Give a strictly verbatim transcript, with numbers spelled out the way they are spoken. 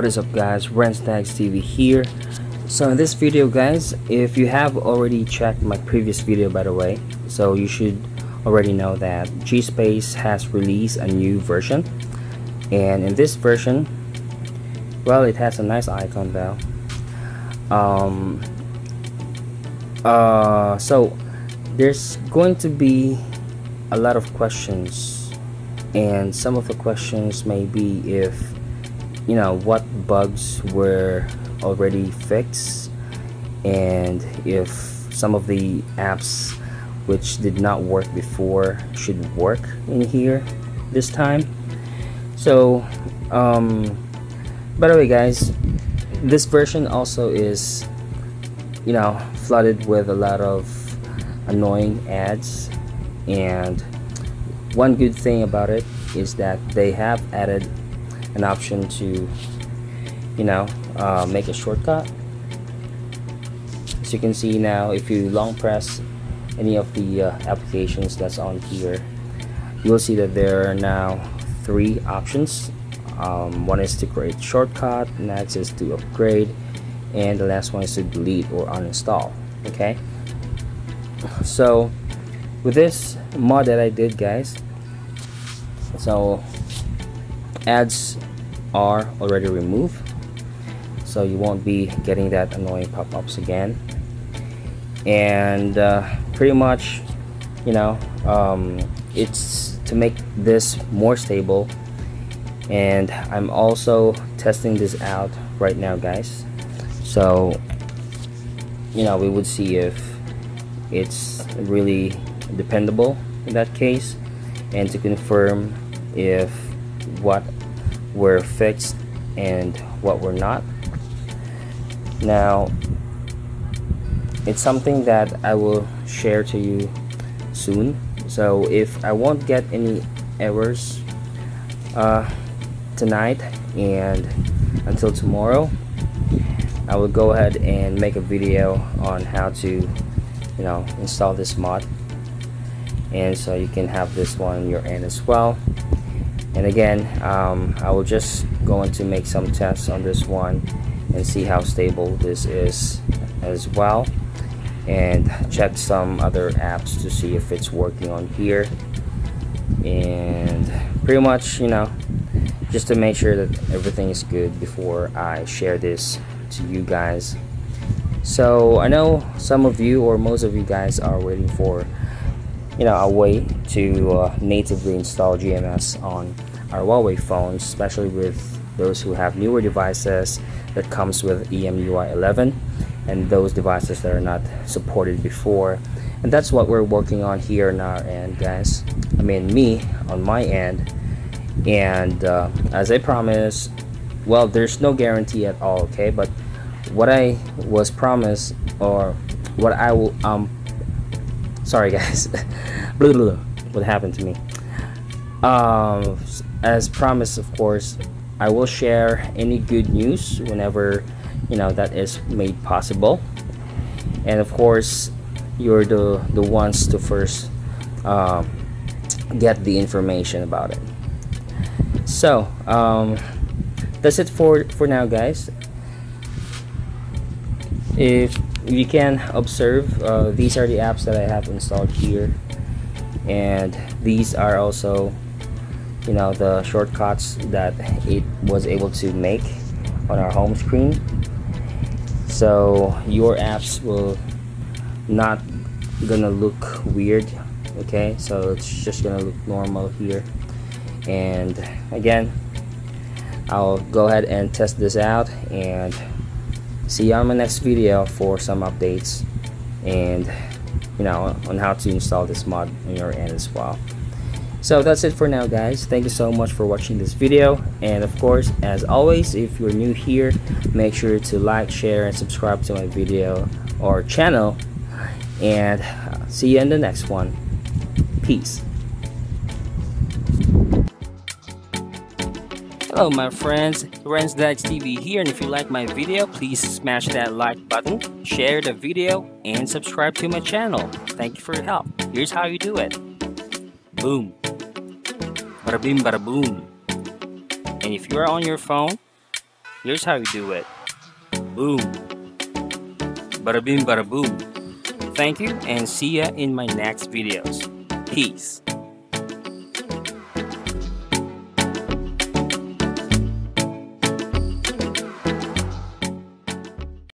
What is up, guys? Renz Dagz T V here. So in this video, guys, if you have already checked my previous video, by the way, so you should already know that G Space has released a new version, and in this version, well, it has a nice icon though. Um, uh, so there's going to be a lot of questions, and some of the questions may be if you know what bugs were already fixed, and if some of the apps which did not work before should work in here this time. So um, by the way, guys, this version also is you know flooded with a lot of annoying ads, and one good thing about it is that they have added an option to you know uh, make a shortcut. As you can see now, if you long press any of the uh, applications that's on here, you will see that there are now three options. Um, one is to create shortcut, next is to upgrade, and the last one is to delete or uninstall. Okay, so with this mod that I did, guys, so ads are already removed, so you won't be getting that annoying pop-ups again. And uh, pretty much, you know, um, it's to make this more stable, and I'm also testing this out right now, guys, so you know we would see if it's really dependable in that case, and to confirm if what were fixed and what were not. Now it's something that I will share to you soon, so if I won't get any errors uh, tonight and until tomorrow, I will go ahead and make a video on how to you know install this mod, and so you can have this one on your end as well. And again, um, I will just go into make some tests on this one and see how stable this is as well, and check some other apps to see if it's working on here, and pretty much you know just to make sure that everything is good before I share this to you guys. So I know some of you, or most of you guys, are waiting for you know a way to uh, natively install G M S on our Huawei phones, especially with those who have newer devices that comes with E M U I eleven, and those devices that are not supported before. And that's what we're working on here on our end, guys, I mean me on my end. And uh, as I promised, well, there's no guarantee at all, okay, but what I was promised, or what I will um sorry guys, what happened to me, um, as promised, of course, I will share any good news whenever you know that is made possible. And of course, you're the the ones to first uh, get the information about it. So um, that's it for for now, guys. If you can observe, uh, these are the apps that I have installed here, and these are also you know the shortcuts that it was able to make on our home screen, so your apps will not gonna look weird, okay, so it's just gonna look normal here. And again, I'll go ahead and test this out, and see you on my next video for some updates, and you know on how to install this mod on your end as well. So that's it for now, guys. Thank you so much for watching this video, and of course, as always, if you're new here, make sure to like, share, and subscribe to my video or channel, and see you in the next one. Peace. Hello my friends, Renz Dagz T V here, and if you like my video, please smash that like button, share the video, and subscribe to my channel. Thank you for your help. Here's how you do it. Boom. Bada bim, bada boom. And if you are on your phone, Here's how you do it. Boom. Bada bing, bada boom. Thank you and see ya in my next videos. Peace.